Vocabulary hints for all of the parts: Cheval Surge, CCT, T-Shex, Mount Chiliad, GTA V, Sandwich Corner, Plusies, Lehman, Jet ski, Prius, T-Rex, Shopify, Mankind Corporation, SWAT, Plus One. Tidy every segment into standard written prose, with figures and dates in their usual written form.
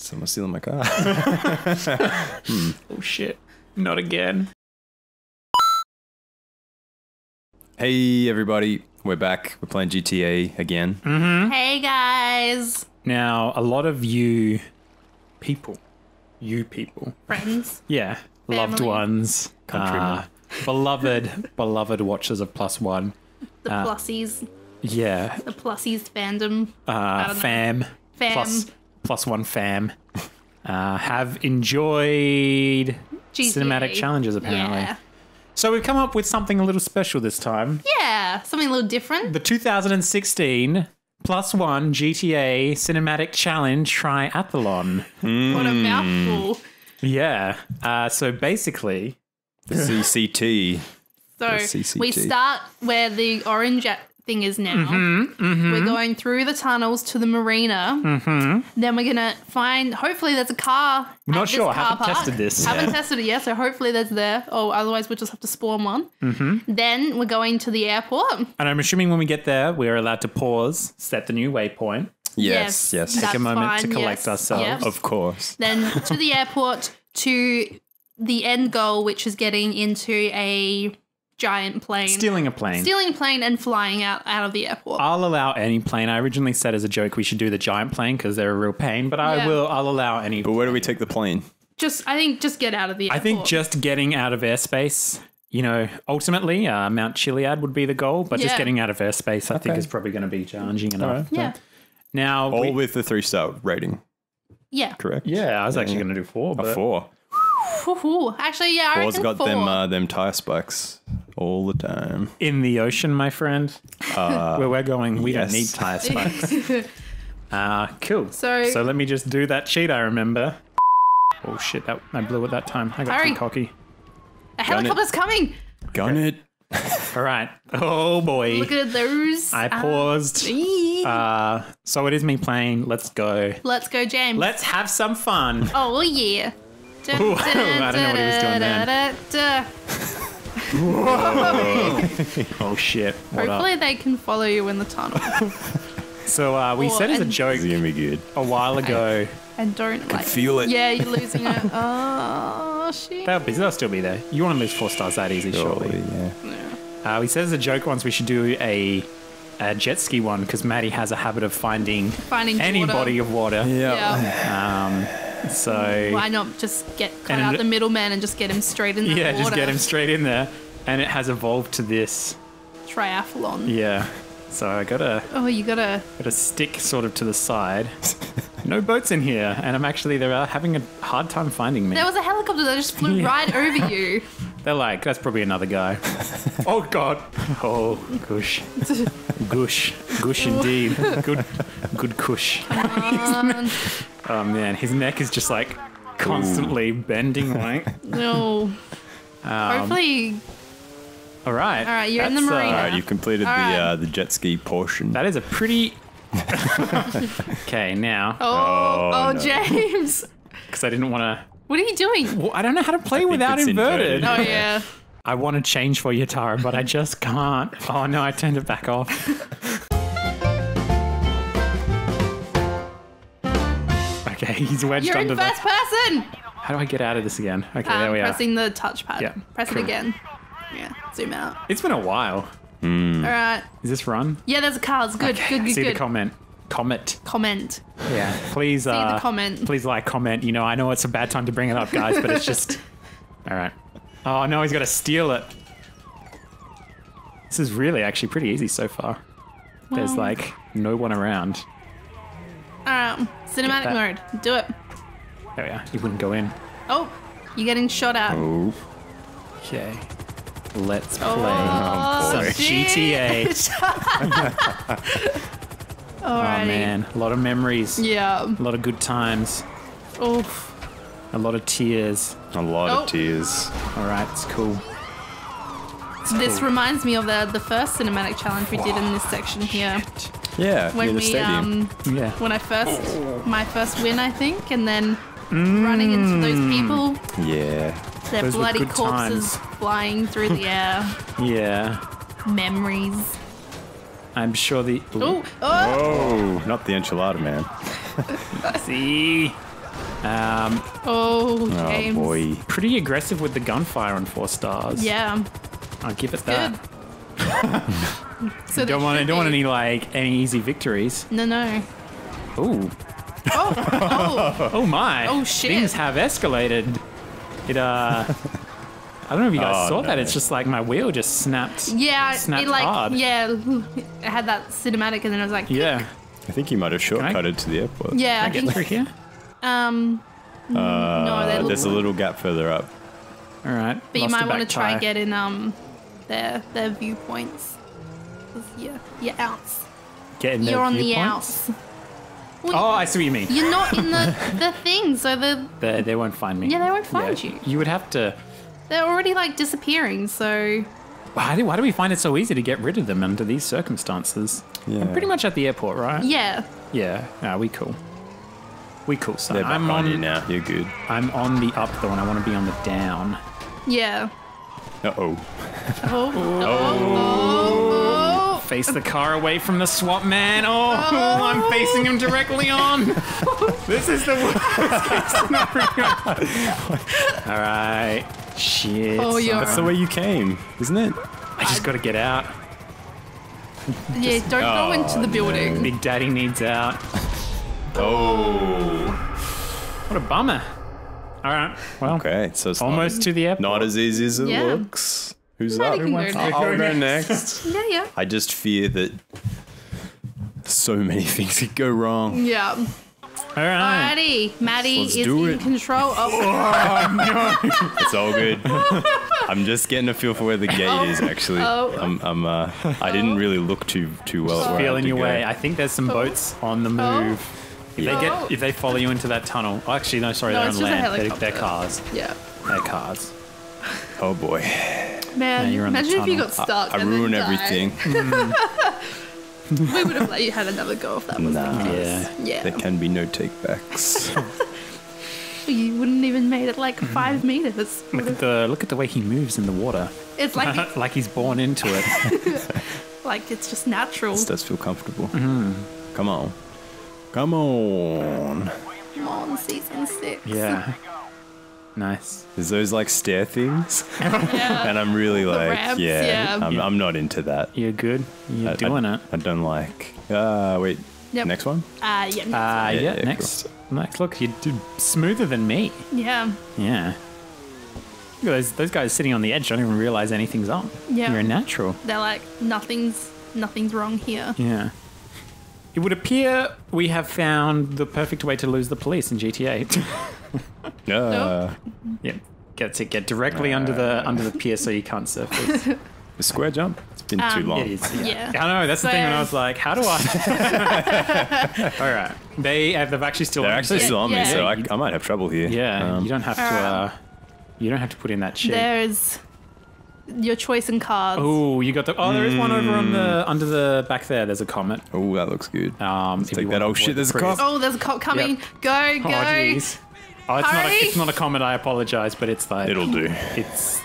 Someone's stealing my car. Oh shit, not again. Hey everybody, we're back. We're playing GTA again. Mm-hmm. Hey guys. Now, a lot of you people. Friends. Yeah, family. Loved ones. Countrymen. Beloved watchers of Plus One. The Plusies. Yeah. The Plusies fandom. Fam. Plus One fam. Have enjoyed GTA. Cinematic challenges, apparently. Yeah. So we've come up with something a little special this time. Yeah, something a little different. The 2016 Plus One GTA Cinematic Challenge Triathlon. Mm. What a mouthful. Yeah. So basically... The CCT. So the CCT. We start where the orange... thing is now. Mm-hmm, mm-hmm. We're going through the tunnels to the marina. Mm-hmm. Then we're going to find, hopefully there's a car. I'm not sure. Haven't tested it yet. So hopefully there's there. Or otherwise we'll just have to spawn one. Mm-hmm. Then we're going to the airport. And I'm assuming when we get there, we're allowed to pause, set the new waypoint. Yes. Take a moment to collect ourselves. Yes. Of course. Then to the airport, to the end goal, which is getting into a... giant plane. Stealing a plane and flying out of the airport. I'll allow any plane. I originally said as a joke we should do the giant plane because they're a real pain, but I'll allow any. But where do we take the plane? I think just get out of the airport. I think just getting out of airspace, you know, ultimately Mount Chiliad would be the goal, but just getting out of airspace I think is probably going to be challenging enough. Yeah. Now all with the 3-star rating. Yeah. Correct. Yeah, I was actually going to do 4. But... 4. Actually, yeah, I reckon 4. 4's got them tire spikes all the time. In the ocean, my friend. Where we're going, we don't need tire spikes. Cool. So let me just do that cheat I remember. Oh, shit. I blew it that time. I got too cocky. A helicopter's coming. Gun it. All right. Oh, boy. Look at those. I paused. So it is me playing. Let's go. Let's go, James. Let's have some fun. Oh, yeah. Ooh, I don't know what he was doing then. Oh shit! What Hopefully up? They can follow you in the tunnel. So we said as a joke a while ago. And don't like feel it. Yeah, you're losing it. Oh shit! They'll still be there. You want to lose 4 stars that easy, surely? Yeah. We said as a joke once we should do a jet ski one because Maddie has a habit of finding any body of water. Yeah. So why not just cut out the middleman and just get him straight in there? Yeah, just get him straight in there. And it has evolved to this triathlon. Yeah. So I gotta gotta stick sort of to the side. No boats in here, and they're having a hard time finding me. There was a helicopter that just flew right over you. They're like, that's probably another guy. Oh god. Oh gosh. Gush indeed. Good kush. Oh man, his neck is just like constantly bending like. No. Hopefully. All right, you're in the marina. All right, you've completed the jet ski portion. That is a pretty Okay, now. Oh no. James. Cuz I didn't want to. What are you doing? Well, I don't know how to play without inverted. Oh yeah. I want to change for you, Tara, but I just can't. Oh no, I turned it back off. Okay, he's wedged under the... You're in first person! How do I get out of this again? Okay, there we are. Pressing the touchpad. Yeah. Press it again. Yeah, zoom out. It's been a while. Mm. All right. Is this run? Yeah, there's a car. It's good, okay. good. See the comment. Comment. Yeah, please. See the comment. Please comment. You know, I know it's a bad time to bring it up, guys, but it's just... All right. Oh, no, he's got to steal it. This is really actually pretty easy so far. Wow. There's, no one around. Cinematic mode. Do it. There we are. You wouldn't go in. Oh, you're getting shot at. Oh. Okay. Let's play GTA. Oh man, a lot of memories. Yeah. A lot of good times. Oof. A lot of tears. A lot of tears. All right, it's cool. This reminds me of the first cinematic challenge we did in this section here. Shit. Yeah, when we when I first my first win, I think, and then running into those people. Yeah. Their bloody corpses flying through the air. Yeah. Memories. I'm sure the... Whoa, not the enchilada, man. See? Oh, James. Oh boy. Pretty aggressive with the gunfire on 4 stars. Yeah. I'll give it that. So don't want any easy victories. No, no. Ooh. Oh my. Oh shit. Things have escalated. It I don't know if you guys saw that. It's just like my wheel just snapped. Yeah, snapped it hard. Yeah, it had that cinematic, and then I was like, click. Yeah. I think you might have shortcutted to the airport. Yeah, I think. Through here? No, there's a little gap further up. All right. But you might want to try and get in their viewpoints. You're out. Get in their viewpoints? You're on the outs. Well, oh, I see what you mean. You're not in the thing, so they won't find me. Yeah, they won't find you. You would have to. They're already like disappearing, so. Why do we find it so easy to get rid of them under these circumstances? Yeah. We're pretty much at the airport, right? Yeah. Yeah. Nah, we cool. We cool, son. They're back on you now. You're good. I'm on the up though, and I want to be on the down. Yeah. Uh oh. Oh. Face the car away from the SWAT man. Oh, I'm facing him directly on. This is the worst case scenario. All right. Shit. Oh, that's the way you came, isn't it? I just got to get out. Yeah, don't go into the building. No. Big Daddy needs out. Oh. What a bummer. All right. Well, okay, so it's almost to the airport. Not as easy as it looks. Who's up? Who wants to go next? Yeah. I just fear that so many things could go wrong. Yeah. All right. Alrighty, Maddie is in control. Oh no. It's all good. I'm just getting a feel for where the gate is. Actually, I didn't really look too well. Just feeling your way. I think there's some boats on the move. If they follow you into that tunnel. Oh, actually, no. Sorry, they're on land. They're cars. Yeah. They're cars. Oh boy. Man, imagine if you got stuck. I ruined everything. We would have let you have another go if that was the case. Yeah. There can be no takebacks. You wouldn't even made it like 5 meters. Look at the way he moves in the water. It's like like he's born into it. Like it's just natural. It does feel comfortable. Come on, come on. Come on, season 6. Yeah. Nice. There's those like stair things, and I'm really like, ramps, I'm not into that. You're good. You're doing it. I don't like. Wait. Yep. Next one. Next. Cool. Next. Look, you're smoother than me. Yeah. Yeah. Look at those guys sitting on the edge. I don't even realize anything's up. Yeah. You're a natural. They're like nothing's wrong here. Yeah. It would appear we have found the perfect way to lose the police in GTA. Yep. Get directly under the pier so you can't surface. The square jump. It's been too long. It is, yeah. I know. That's the thing. When I was like, how do I? All right. They've actually still. They're actually still on me, so I might have trouble here. Yeah. You don't have to. You don't have to put in that sheet. There's your choice in cards. Oh, you got the. Oh, there is one over on the under the back there. There's a comet. Oh, that looks good. Take that. Oh shit! There's a cop. Oh, there's a cop coming. Yep. Go. Oh, jeez. Oh, it's not a comment, I apologise, but it's like... It'll do. It's...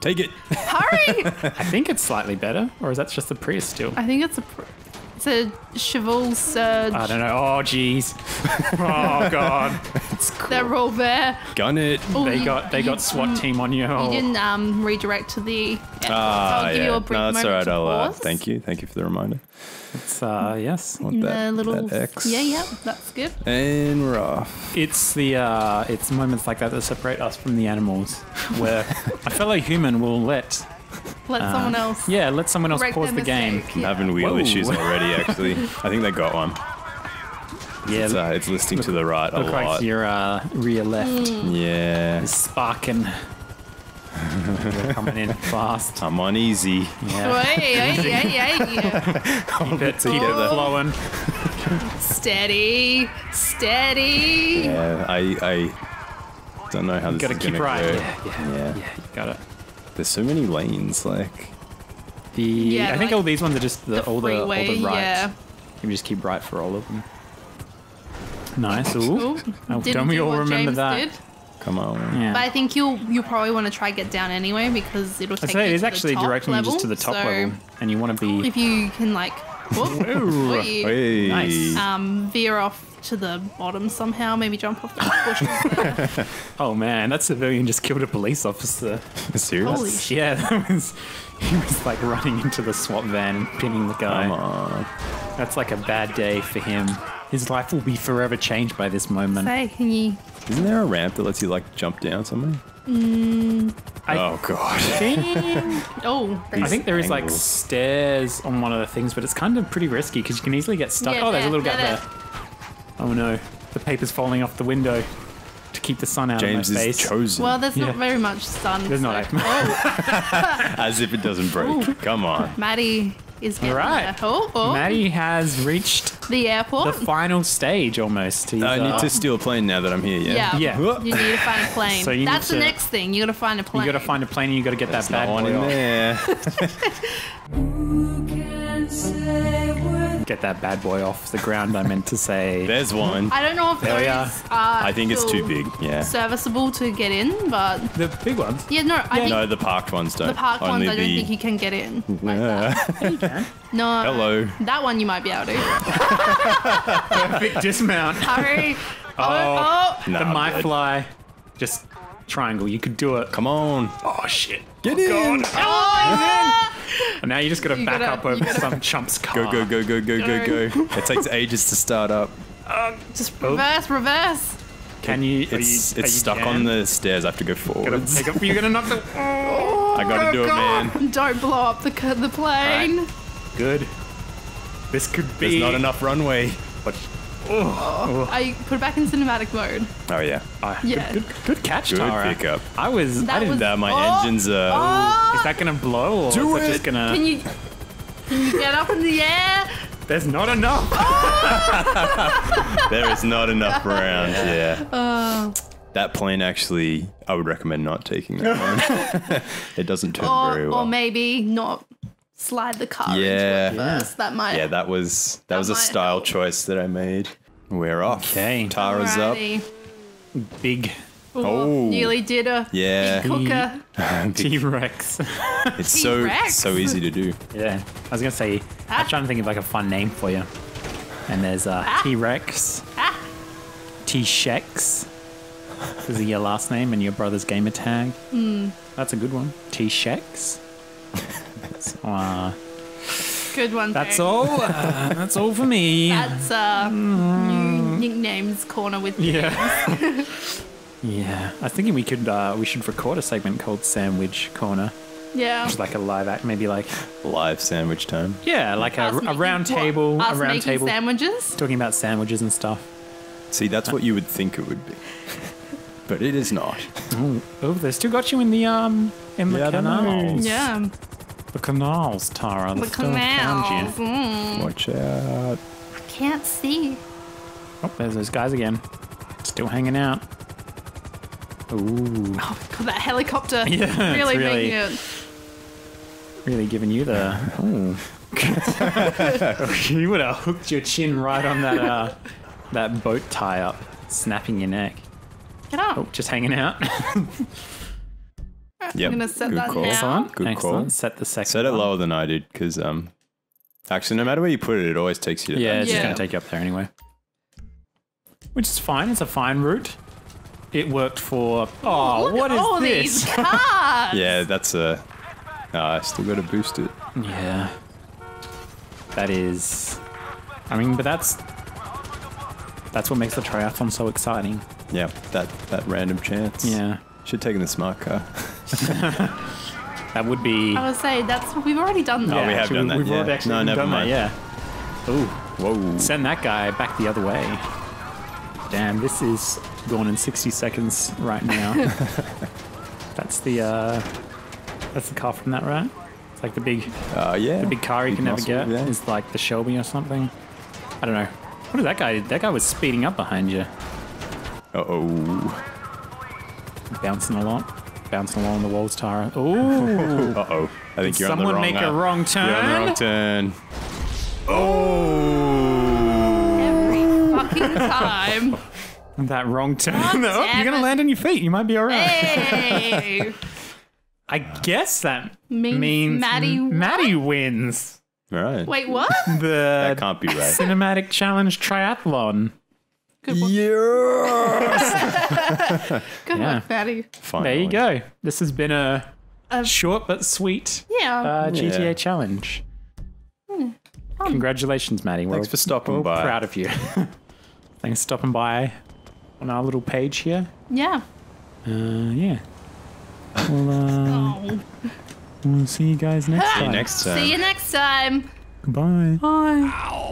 Take it. Hurry! I think it's slightly better, or is that just the Prius still? I think it's a Cheval Surge. I don't know. Oh, jeez. Oh, God. It's cool. They're all there. Gun it. Ooh, they got SWAT team on you. You didn't redirect to the... so I'll give you a brief moment. That's all right. Thank you. Thank you for the reminder. It's, yes. Want that X. Yeah, that's good. And we're off. It's the, it's moments like that separate us from the animals, where a fellow human will let someone else. Yeah, let someone else pause the game. Yeah. I'm having wheel issues already, actually. I think they got one. Yeah. It's listing to the right a lot. Like your, rear left. Yeah. It's sparking. They're coming in fast. I'm on easy. Yeah. Keep it flowing. Steady, steady. Yeah, I don't know how this is going to go. Gotta keep right. Yeah, you got it. There's so many lanes, like I think like all these ones are just all the right. Yeah. You just keep right for all of them. Nice. Ooh. Don't we all remember that? Come on. Yeah. But I think you'll probably want to try get down anyway because it'll take you to the top level. It is actually directing you just to the top level, and you want to be. If you can like, nice. Veer off to the bottom somehow, maybe jump off the bushes. Oh man, that civilian just killed a police officer. Seriously? Holy shit. Yeah, that was, he was like running into the SWAT van and pinning the guy. Come on. That's like a bad day for him. His life will be forever changed by this moment. Hey, can you... Isn't there a ramp that lets you like jump down somewhere? Mm, oh god. Oh, I think there is like stairs on one of the things, but it's kind of pretty risky because you can easily get stuck. Yeah, oh, there's a little gap there. Oh no, the paper's falling off the window to keep the sun out of my face. Chosen. Well, there's not very much sun. There's not. Oh. As if it doesn't break. Ooh. Come on. Maddie is getting there. Oh, oh. Maddie has reached the airport. The final stage almost. He's, I need to steal a plane now that I'm here, yeah. You need to find a plane. So that's the next thing. You got to find a plane. You got to find a plane and you got to get that bad boy in there. Get that bad boy off the ground, I meant to say. There's one. I don't know if there those are. I think it's too big, serviceable to get in, but... The big ones? Yeah, no, I think... No, the parked ones don't. The parked ones, I don't think you can get in. Like that. You can. No. Hello. That one you might be able to. Perfect dismount. Hurry. Oh. Nah, the might fly. Just triangle. You could do it. Come on. Oh, shit. Get in. God. Oh, yeah. And now you just gotta back up over some chump's car. Go, go, go, go, go, go, go. It takes ages to start up. Just reverse, reverse. Can you? It's stuck on the stairs. I have to go forwards. You're gonna knock the. Oh, I gotta do it, man. Don't blow up the plane. Right. Good. This could be. There's not enough runway. But. Oh. I put it back in cinematic mode. Oh yeah. Yeah. Good catch, Tara. Good pickup. I was. That I didn't know my engines are. Is that gonna blow or is it just gonna? Can you get up in the air? There's not enough. Oh! There is not enough rounds. Yeah. That plane actually, I would recommend not taking that one. It doesn't turn very well. Or maybe not. Slide the car into it first. That might. Yeah, that was a style choice that I made. We're off. Okay, Tara's up. Big. Ooh, oh, nearly did a big cooker. T-Rex. It's so easy to do. Yeah, I was gonna say. I'm trying to think of like a fun name for you. And there's T-Rex, T-Shex. This is your last name and your brother's gamer tag. Mm. That's a good one. T-Shex. Good one. That's all. That's all for me. That's new nicknames corner with me. Yeah. Yeah. I was thinking we should record a segment called Sandwich Corner. Yeah. Just like a live act, maybe like live sandwich time. Yeah, like a round table. Us making sandwiches. Talking about sandwiches and stuff. See, that's what you would think it would be, but it is not. Oh, they still got you in the canals. Yeah. The canals, Tara. The canals. Watch out. I can't see. Oh, there's those guys again. Still hanging out. Ooh. Oh, God, that helicopter. Yeah, really making it. Really giving you the... Ooh. You would have hooked your chin right on that, that boat tie-up, snapping your neck. Get up. Oh, just hanging out. Yep. I'm gonna set that call. Now. Good call. Set the second. Set it lower than I did, because actually, no matter where you put it, it always takes you. Yeah, it's just gonna take you up there anyway. Which is fine. It's a fine route. It worked for. Oh, look what at is all this? These cars. Yeah, that's a. I still gotta boost it. Yeah. That is. I mean, but that's what makes the triathlon so exciting. Yeah, that random chance. Yeah. Should have taken the smart car. That would be... I would say, we've already done that. Oh, we have done that, We've already actually done that, Ooh. Whoa. Send that guy back the other way. Damn, this is gone in 60 seconds right now. That's the car from that, right? It's like the big... the big car you can never get. Yeah. It's like the Shelby or something. I don't know. What did that guy... That guy was speeding up behind you. Uh-oh. Bouncing a lot. Bouncing along the walls, Tara. Ooh. Uh-oh. I think you're on the wrong... Someone make a wrong turn. You're on the wrong turn. Oh. Every fucking time. That wrong turn. Oh, you're going to land on your feet. You might be all right. Hey. I guess that means Maddie wins. Right. Wait, what? That can't be right. Cinematic Challenge Triathlon. Good work. Yes! Good work, Fatty. Finally. There you go. This has been a short but sweet GTA challenge. Mm. Congratulations, Maddie. Thanks for stopping by. We're proud of you. Thanks for stopping by on our little page here. Yeah. Yeah. Well, we'll see you guys next time. See you next time. Goodbye. Bye. Ow.